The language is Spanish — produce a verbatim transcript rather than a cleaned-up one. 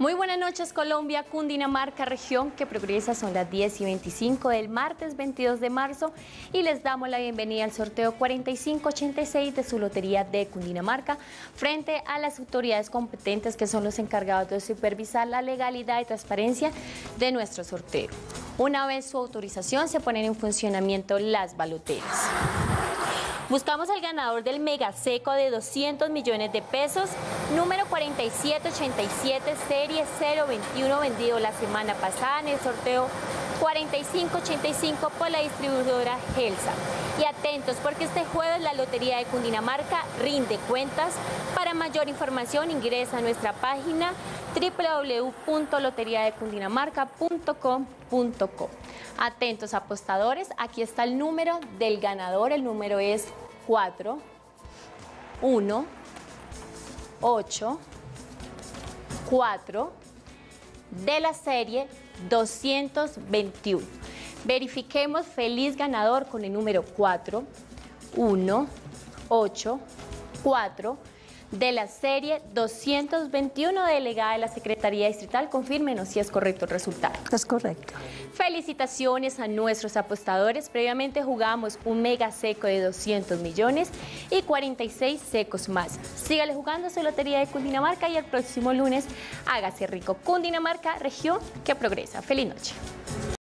Muy buenas noches, Colombia, Cundinamarca, región que progresa. Son las diez y veinticinco del martes veintidós de marzo y les damos la bienvenida al sorteo cuarenta y cinco ochenta y seis de su lotería de Cundinamarca frente a las autoridades competentes, que son los encargados de supervisar la legalidad y transparencia de nuestro sorteo. Una vez su autorización, se ponen en funcionamiento las baloteras. Buscamos al ganador del mega seco de doscientos millones de pesos, número cuarenta y siete ochenta y siete, serie cero veintiuno, vendido la semana pasada en el sorteo cuarenta y cinco ochenta y cinco por la distribuidora Helsa. Y atentos, porque este jueves la Lotería de Cundinamarca rinde cuentas. Para mayor información ingresa a nuestra página doble u doble u doble u punto lotería de cundinamarca punto com punto co. Atentos, apostadores, aquí está el número del ganador. El número es cuatro uno ocho cuatro de la serie doscientos veintiuno. Verifiquemos feliz ganador con el número cuatro uno ocho cuatro de la serie doscientos veintiuno, delegada de la Secretaría Distrital. Confírmenos si es correcto el resultado. Es correcto. Felicitaciones a nuestros apostadores. Previamente jugamos un mega seco de doscientos millones y cuarenta y seis secos más. Sígale jugando su Lotería de Cundinamarca y el próximo lunes hágase rico. Cundinamarca, región que progresa. Feliz noche.